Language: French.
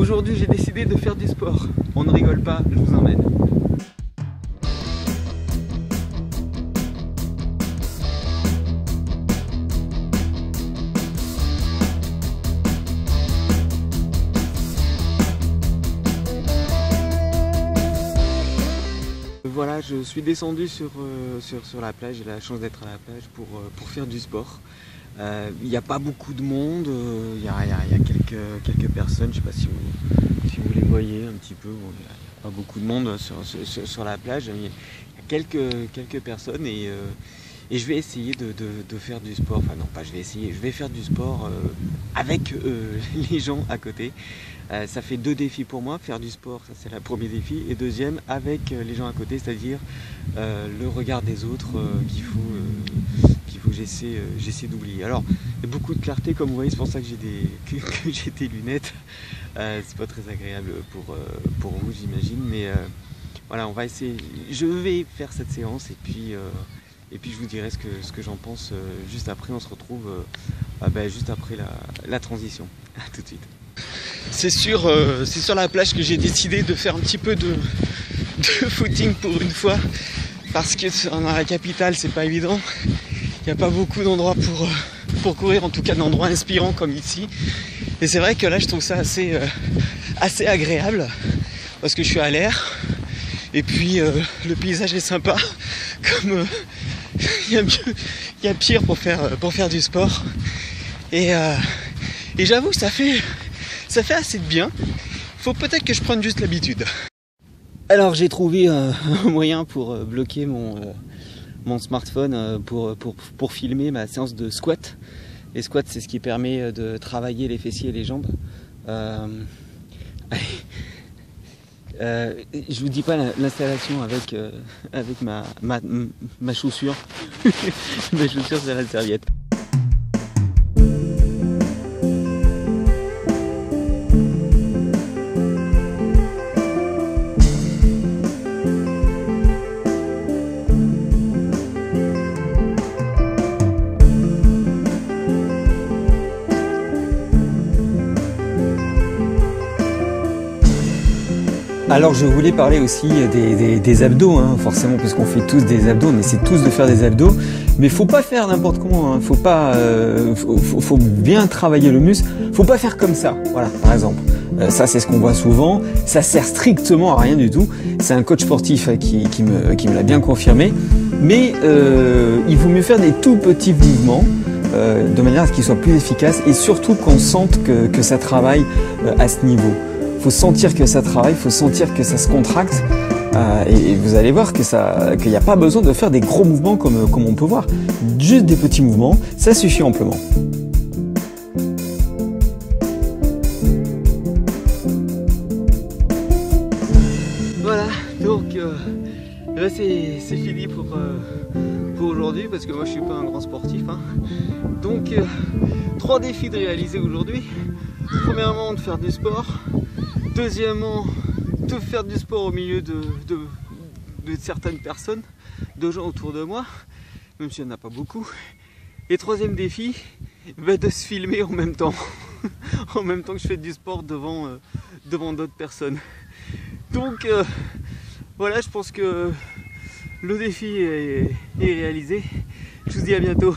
Aujourd'hui, j'ai décidé de faire du sport. On ne rigole pas, je vous emmène. Voilà, je suis descendu sur la plage, j'ai la chance d'être à la plage pour faire du sport. Il n'y a pas beaucoup de monde, il y a quelques personnes, je ne sais pas si vous les voyez un petit peu, il n'y a pas beaucoup de monde sur la plage, il y a quelques personnes et je vais essayer de faire du sport, enfin non pas je vais essayer, je vais faire du sport avec les gens à côté. Ça fait deux défis pour moi, faire du sport, ça c'est le premier défi, et deuxième avec les gens à côté, c'est-à-dire le regard des autres qu'il faut j'essaie d'oublier. Alors il y a beaucoup de clarté comme vous voyez, c'est pour ça que j'ai des lunettes, c'est pas très agréable pour vous j'imagine, mais voilà, on va essayer, je vais faire cette séance et puis je vous dirai ce que j'en pense juste après. On se retrouve juste après la transition. A tout de suite. C'est sur la plage que j'ai décidé de faire un petit peu de footing pour une fois, parce que dans la capitale c'est pas évident, il n'y a pas beaucoup d'endroits pour courir, en tout cas d'endroits inspirants comme ici, et c'est vrai que là je trouve ça assez agréable parce que je suis à l'air et puis le paysage est sympa, comme il y a pire pour faire du sport, et j'avoue ça fait assez de bien, faut peut-être que je prenne juste l'habitude. Alors j'ai trouvé un moyen pour bloquer mon smartphone pour filmer ma séance de squat. Les squats, c'est ce qui permet de travailler les fessiers et les jambes. Je vous dis pas l'installation avec ma chaussure. Ma chaussure, c'est la serviette. Alors je voulais parler aussi des abdos, hein, forcément, parce qu'on fait tous des abdos, on essaie tous de faire des abdos, mais faut pas faire n'importe comment, hein, faut bien travailler le muscle, faut pas faire comme ça, voilà, par exemple. Ça c'est ce qu'on voit souvent, ça sert strictement à rien du tout, c'est un coach sportif qui me l'a bien confirmé, mais il vaut mieux faire des tout petits mouvements, de manière à ce qu'ils soient plus efficaces, et surtout qu'on sente que ça travaille à ce niveau. Faut sentir que ça travaille, faut sentir que ça se contracte, et vous allez voir qu'il n'y a pas besoin de faire des gros mouvements comme on peut voir. Juste des petits mouvements, ça suffit amplement. Voilà, donc là c'est fini pour aujourd'hui, parce que moi je suis pas un grand sportif, hein. Donc trois défis de réaliser aujourd'hui. Premièrement, de faire du sport. Deuxièmement, de faire du sport au milieu de certaines personnes, de gens autour de moi, même s'il n'y en a pas beaucoup. Et troisième défi, de se filmer en même temps. En même temps que je fais du sport devant d'autres personnes. Donc voilà, je pense que le défi est réalisé. Je vous dis à bientôt.